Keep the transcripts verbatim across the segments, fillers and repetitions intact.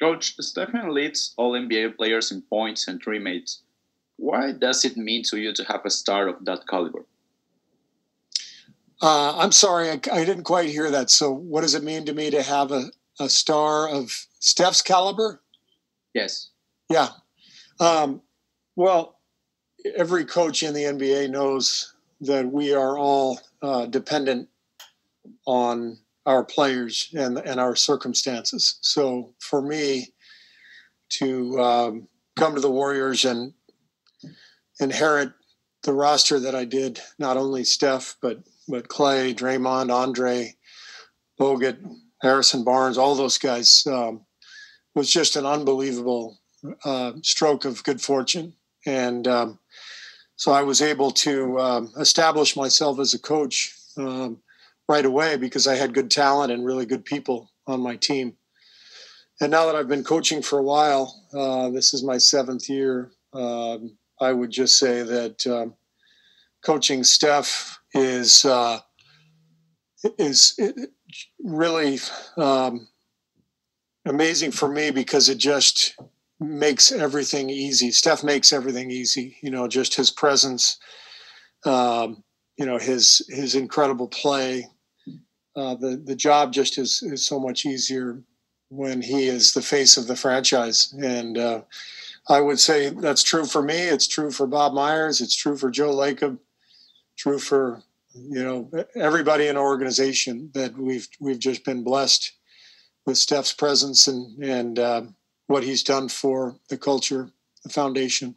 Coach, Stephen leads all N B A players in points and teammates. What does it mean to you to have a star of that caliber? Uh, I'm sorry, I, I didn't quite hear that. So what does it mean to me to have a, a star of Steph's caliber? Yes. Yeah. Um, well, every coach in the N B A knows that we are all uh, dependent on our players and, and our circumstances. So for me to um, come to the Warriors and inherit the roster that I did, not only Steph, but But Clay, Draymond, Andre, Bogut, Harrison Barnes, all those guys, um, was just an unbelievable uh, stroke of good fortune. And um, so I was able to um, establish myself as a coach um, right away because I had good talent and really good people on my team. And now that I've been coaching for a while, uh, this is my seventh year, um, I would just say that um, coaching Steph is uh, is it really um, amazing for me because it just makes everything easy. Steph makes everything easy, you know, just his presence, um, you know, his his incredible play. Uh, the, the job just is, is so much easier when he is the face of the franchise. And uh, I would say that's true for me. It's true for Bob Myers. It's true for Joe Lacob. True for, you know, everybody in our organization that we've we've just been blessed with Steph's presence and and uh, what he's done for the culture, the foundation.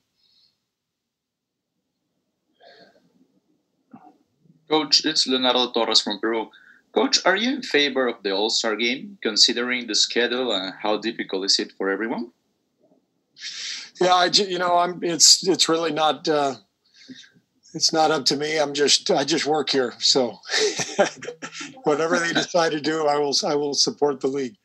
Coach, it's Leonardo Torres from Peru. Coach, are you in favor of the All-Star Game, considering the schedule and how difficult is it for everyone? Yeah, I, you know, I'm. It's it's really not. Uh, It's not up to me. I'm just, I just work here. So whatever they decide to do, I will, I will support the league.